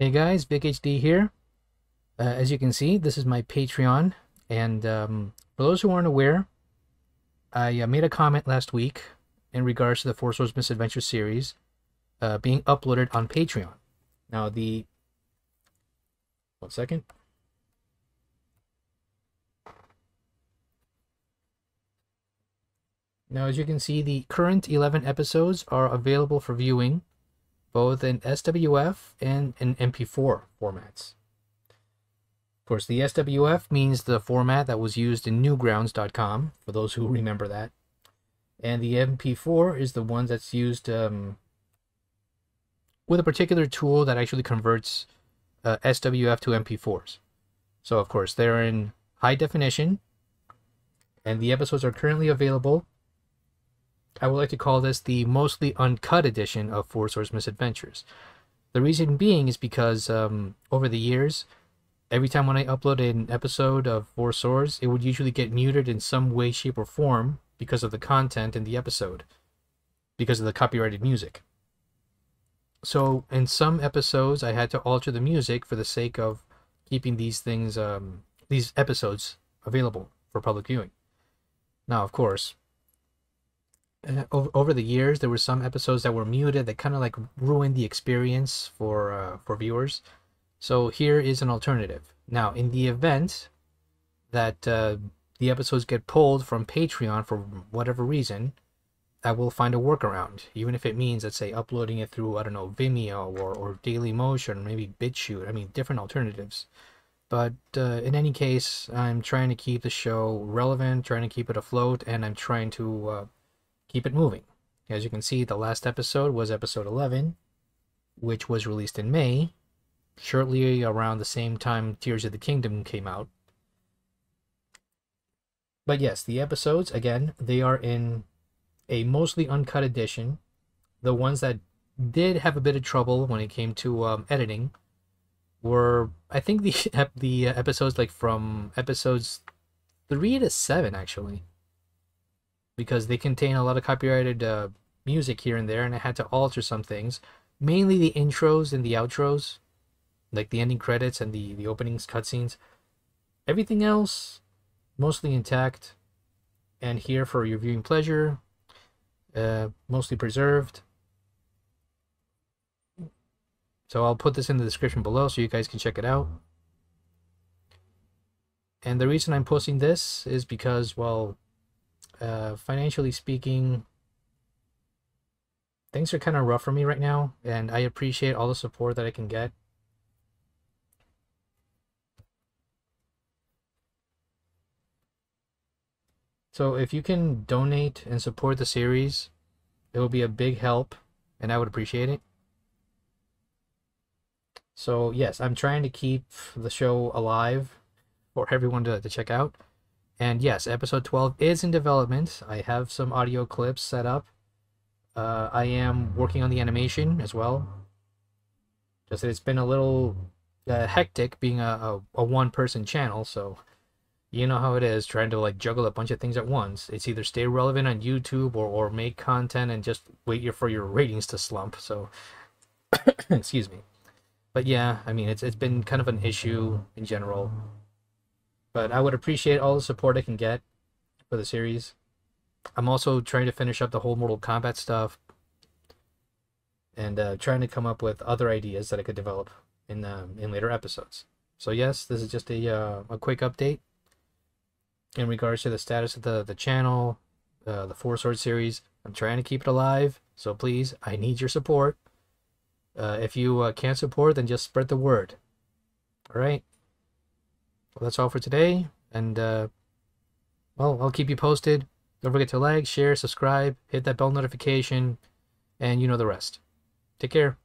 Hey guys, Big HD here. As you can see, this is my Patreon, and for those who aren't aware, I made a comment last week in regards to the Four Swords Misadventures series being uploaded on Patreon. Now the... one second. Now as you can see, the current 11 episodes are available for viewing, both in SWF and in MP4 formats. Of course, the SWF means the format that was used in Newgrounds.com, for those who remember that. And the MP4 is the one that's used with a particular tool that actually converts SWF to MP4s. So, of course, they're in high definition, and the episodes are currently available. I would like to call this the mostly uncut edition of Four Swords Misadventures. The reason being is because over the years, every time when I uploaded an episode of Four Swords, it would usually get muted in some way, shape, or form because of the content in the episode, because of the copyrighted music. So in some episodes, I had to alter the music for the sake of keeping these things, these episodes available for public viewing. Now, of course, over the years, there were some episodes that were muted that kind of like ruined the experience for viewers. So here is an alternative. Now, in the event that the episodes get pulled from Patreon for whatever reason, I will find a workaround, even if it means, let's say, uploading it through, I don't know, Vimeo or Daily Motion, or maybe BitChute. I mean, different alternatives. But in any case, I'm trying to keep the show relevant, trying to keep it afloat, and I'm trying to keep it moving. As you can see, the last episode was episode 11, which was released in May, shortly around the same time Tears of the Kingdom came out. But yes, the episodes, again, they are in a mostly uncut edition. The ones that did have a bit of trouble when it came to editing were, I think, the episodes like from episodes 3 to 7, actually, because they contain a lot of copyrighted music here and there, and I had to alter some things, mainly the intros and the outros, like the ending credits and the openings, cutscenes. Everything else, mostly intact, and here for your viewing pleasure, mostly preserved. So I'll put this in the description below so you guys can check it out. And the reason I'm posting this is because, well, financially speaking, things are kind of rough for me right now, and I appreciate all the support that I can get. So if you can donate and support the series, it will be a big help, and I would appreciate it. So yes, I'm trying to keep the show alive for everyone to check out. And yes, episode 12 is in development. I have some audio clips set up. I am working on the animation as well. Just that it's been a little hectic being a one-person channel, so you know how it is trying to like juggle a bunch of things at once. It's either stay relevant on YouTube or make content and just wait for your ratings to slump. So, excuse me. But yeah, I mean, it's been kind of an issue in general. But I would appreciate all the support I can get for the series. I'm also trying to finish up the whole Mortal Kombat stuff, and trying to come up with other ideas that I could develop in later episodes. So yes, this is just a quick update in regards to the status of the channel, the Four Swords series. I'm trying to keep it alive, so please, I need your support. If you can't support, then just spread the word. All right. Well, that's all for today, and well, I'll keep you posted. Don't forget to like, share, subscribe, hit that bell notification, and you know the rest. Take care.